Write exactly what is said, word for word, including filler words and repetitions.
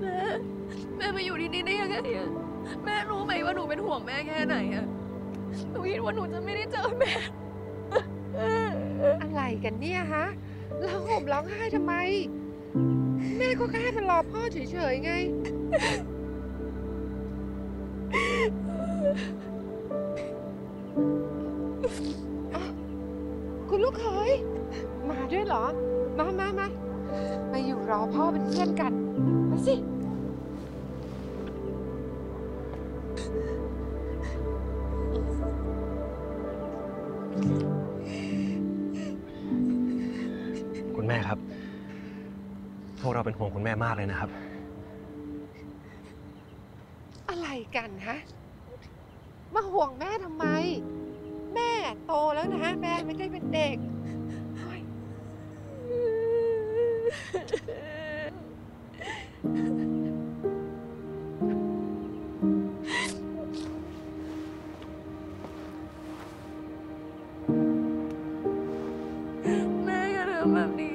แม่แม่มาอยู่ดีๆได้ยังไงอะแม่รู้ไหมว่าหนูเป็นห่วงแม่แค่ไหนอะหนูคิดว่าหนูจะไม่ได้เจอแม่อะไรกันเนี่ยฮะเราห่มร้องไห้ทำไมแม่ก็แค่มารอพ่อเฉยๆไงคุณลูกเขยมาด้วยเหรอมามามามาอยู่รอพ่อเป็นเพื่อนกันมาสิคุณแม่ครับพวกเราเป็นห่วงคุณแม่มากเลยนะครับอะไรกันฮะมาห่วงแม่ทำไมแม่โตแล้วนะแม่ไม่ได้เป็นเด็กแม่ก็ทำแบบนี้